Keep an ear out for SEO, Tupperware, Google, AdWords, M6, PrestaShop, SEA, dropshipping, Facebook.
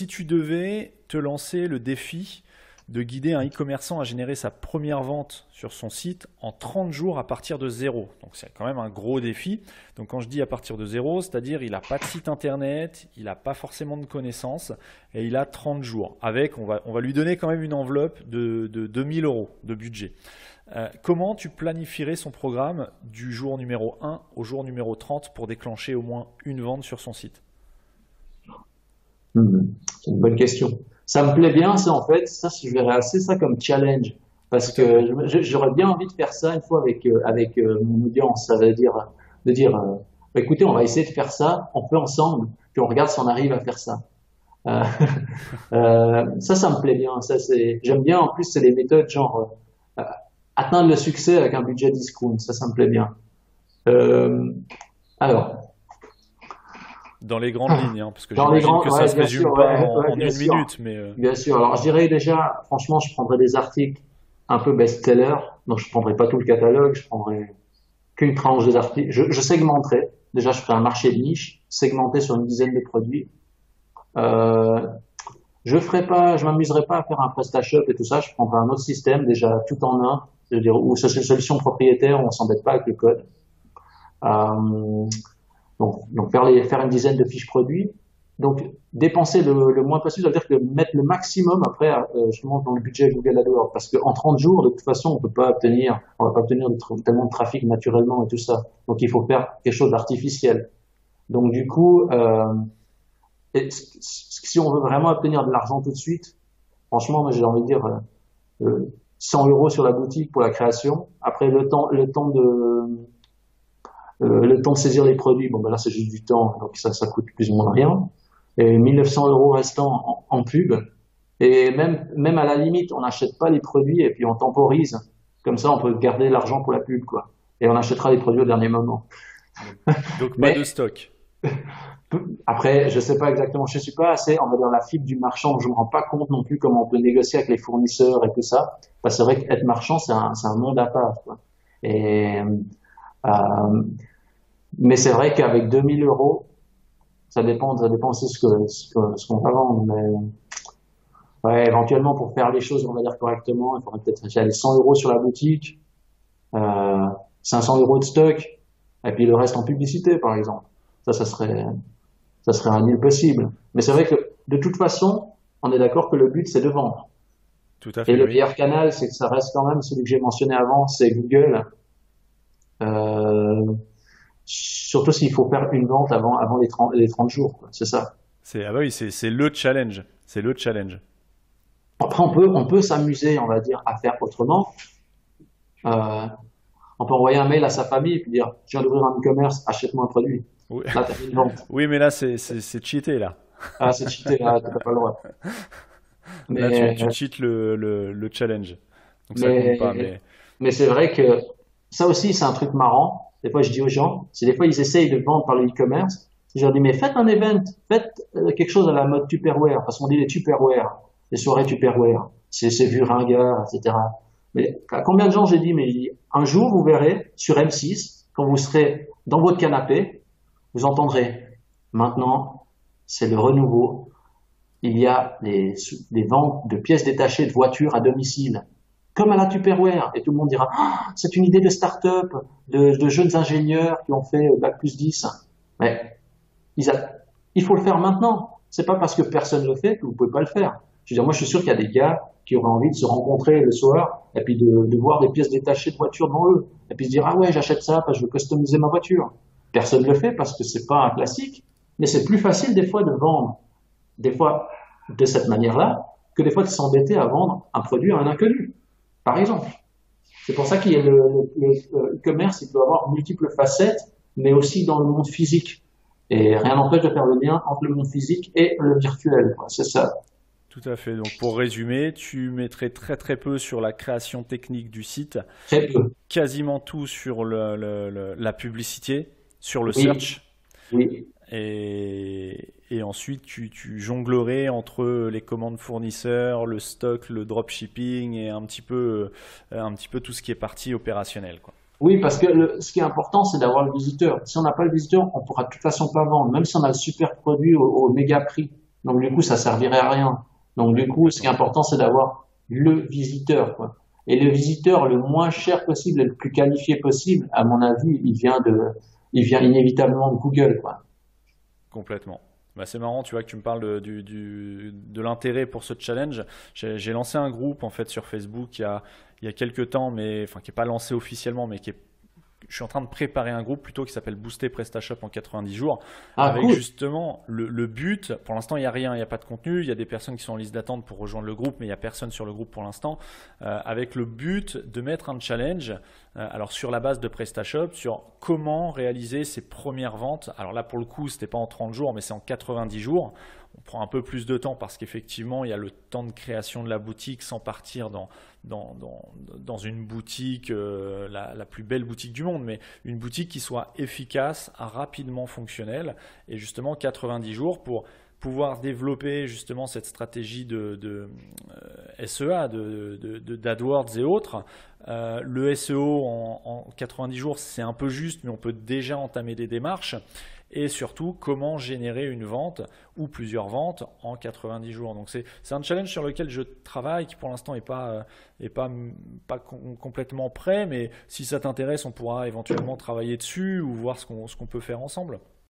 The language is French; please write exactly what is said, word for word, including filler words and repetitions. Si tu devais te lancer le défi de guider un e-commerçant à générer sa première vente sur son site en trente jours à partir de zéro. Donc c'est quand même un gros défi. Donc quand je dis à partir de zéro, c'est-à-dire il n'a pas de site internet, il n'a pas forcément de connaissances et il a trente jours. Avec, on va, on va lui donner quand même une enveloppe de, de deux mille euros de budget. Euh, comment tu planifierais son programme du jour numéro un au jour numéro trente pour déclencher au moins une vente sur son site? Mmh, c'est une bonne question. Ça me plaît bien, ça en fait, ça, je verrais assez ça comme challenge, parce que j'aurais bien envie de faire ça une fois avec, euh, avec euh, mon audience, ça veut dire de dire, euh, bah, écoutez, on va essayer de faire ça, on fait ensemble, puis on regarde si on arrive à faire ça. Euh, euh, ça, ça me plaît bien, ça c'est, j'aime bien, en plus c'est des méthodes genre euh, atteindre le succès avec un budget discount, ça, ça me plaît bien. Euh, alors. Dans les grandes lignes, hein, parce que j'imagine que ça ouais, se résume sûr, pas ouais, en, ouais, en une sûr. minute. Mais euh... Bien sûr. Alors, je dirais déjà, franchement, je prendrais des articles un peu best-seller. Donc, je ne prendrais pas tout le catalogue. Je prendrais qu'une tranche des articles. Je, je segmenterais. Déjà, je ferais un marché de niche, segmenté sur une dizaine de produits. Euh, je ferais pas, je m'amuserais pas à faire un PrestaShop et tout ça. Je prendrais un autre système, déjà tout en un. Je veux dire, ou c'est une solution propriétaire où on s'embête pas avec le code. Euh, Donc, donc faire, les, faire une dizaine de fiches produits. Donc, dépenser le, le moins possible, ça veut dire que mettre le maximum après, euh, je monte dans le budget Google AdWords. Parce qu'en trente jours, de toute façon, on peut pas obtenir, on va pas obtenir tellement de trafic naturellement et tout ça. Donc, il faut faire quelque chose d'artificiel. Donc, du coup, euh, et, si on veut vraiment obtenir de l'argent tout de suite, franchement, moi, j'ai envie de dire, euh, cent euros sur la boutique pour la création. Après, le temps, le temps de, Euh, le temps de saisir les produits, bon ben là c'est juste du temps, donc ça ça coûte plus ou moins rien. Et mille neuf cents euros restants en, en pub. Et même même à la limite, on n'achète pas les produits et puis on temporise. Comme ça, on peut garder l'argent pour la pub, quoi. Et on achètera les produits au dernier moment. Donc mais, pas de stock. Après, je sais pas exactement, je suis pas assez, on va dire la fibre du marchand, je me rends pas compte non plus comment on peut négocier avec les fournisseurs et tout ça. Bah, c'est vrai qu'être marchand, c'est un c'est un monde à part, quoi. Et euh, mais c'est vrai qu'avec deux mille euros, ça dépend, ça dépend aussi de ce que, ce que, ce qu'on va vendre, mais, ouais, éventuellement, pour faire les choses, on va dire correctement, il faudrait peut-être aller cent euros sur la boutique, euh, cinq cents euros de stock, et puis le reste en publicité, par exemple. Ça, ça serait, ça serait un deal possible. Mais c'est vrai que, de toute façon, on est d'accord que le but, c'est de vendre. Tout à fait. Et le meilleur canal, c'est que ça reste quand même celui que j'ai mentionné avant, c'est Google. Euh, Surtout s'il faut faire une vente avant, avant les, trente jours, quoi. C'est ça. C'est, ah bah oui, c'est, c'est le challenge. C'est le challenge. Après, on peut, on peut s'amuser, on va dire, à faire autrement. Euh, on peut envoyer un mail à sa famille et puis dire, je viens d'ouvrir un e-commerce, achète-moi un produit. Oui. Là, t'as fait une vente. Oui, mais là, c'est, c'est, c'est cheaté, là. Ah, c'est cheaté, là, t'as pas le droit. Mais... Là, tu, tu cheats le, le, le challenge. Donc, ça mais... compte pas, mais... mais c'est vrai que ça aussi, c'est un truc marrant. Des fois, je dis aux gens, si des fois ils essayent de vendre par le e-commerce, je leur dis, mais faites un event, faites euh, quelque chose à la mode Tupperware, parce qu'on dit les Tupperware, les soirées Tupperware, c'est, c'est vu ringard, et cetera. Mais à combien de gens j'ai dit, mais un jour, vous verrez, sur M six, quand vous serez dans votre canapé, vous entendrez, maintenant, c'est le renouveau. Il y a des, des ventes de pièces détachées de voitures à domicile. Comme à la Tupperware, et tout le monde dira ah, c'est une idée de start-up, de, de jeunes ingénieurs qui ont fait bac plus dix. Mais ils a... il faut le faire maintenant. C'est pas parce que personne le fait que vous pouvez pas le faire. Je veux dire, moi, je suis sûr qu'il y a des gars qui auraient envie de se rencontrer le soir et puis de, de voir des pièces détachées de voiture devant eux et puis se dire ah ouais, j'achète ça parce que je veux customiser ma voiture. Personne le fait parce que c'est pas un classique, mais c'est plus facile des fois de vendre, des fois de cette manière-là, que des fois de s'embêter à vendre un produit à un inconnu. Par exemple, c'est pour ça qu'il y a le, le, le, le commerce, il peut avoir multiples facettes, mais aussi dans le monde physique. Et rien n'empêche de faire le lien entre le monde physique et le virtuel, quoi. C'est ça. Tout à fait. Donc, pour résumer, tu mettrais très très peu sur la création technique du site, très peu. Quasiment tout sur le, le, le, la publicité, sur le oui. search. Oui. Et, et ensuite, tu, tu jonglerais entre les commandes fournisseurs, le stock, le dropshipping et un petit peu, un petit peu tout ce qui est partie opérationnelle, quoi. Oui, parce que le, ce qui est important, c'est d'avoir le visiteur. Si on n'a pas le visiteur, on ne pourra de toute façon pas vendre, même si on a le super produit au, au méga prix. Donc du coup, ça servirait à rien. Donc du coup, ce qui est important, c'est d'avoir le visiteur, quoi. Et le visiteur le moins cher possible, le plus qualifié possible, à mon avis, il vient de, il vient inévitablement de Google, quoi. Complètement. Bah c'est marrant, tu vois, que tu me parles de, du, du, de l'intérêt pour ce challenge. J'ai, j'ai lancé un groupe en fait sur Facebook il y a, il y a quelques temps, mais enfin qui n'est pas lancé officiellement, mais qui est, je suis en train de préparer un groupe plutôt qui s'appelle Booster PrestaShop en quatre-vingt-dix jours, ah, avec cool. Justement le, le but. Pour l'instant, il n'y a rien, il n'y a pas de contenu, il y a des personnes qui sont en liste d'attente pour rejoindre le groupe, mais il n'y a personne sur le groupe pour l'instant, euh, avec le but de mettre un challenge euh, alors sur la base de PrestaShop, sur comment réaliser ses premières ventes. Alors là, pour le coup, ce n'était pas en trente jours, mais c'est en quatre-vingt-dix jours. On prend un peu plus de temps parce qu'effectivement, il y a le temps de création de la boutique sans partir dans, dans, dans, dans une boutique, euh, la, la plus belle boutique du monde, mais une boutique qui soit efficace, rapidement fonctionnelle, et justement quatre-vingt-dix jours pour pouvoir développer justement cette stratégie de, de euh, S E A, de, de, de, d'AdWords et autres. Euh, le S E O en, en quatre-vingt-dix jours, c'est un peu juste, mais on peut déjà entamer des démarches. Et surtout, comment générer une vente ou plusieurs ventes en quatre-vingt-dix jours. Donc c'est un challenge sur lequel je travaille, qui pour l'instant n'est pas, est pas, pas com complètement prêt, mais si ça t'intéresse, on pourra éventuellement travailler dessus ou voir ce qu'on ce qu'on peut faire ensemble.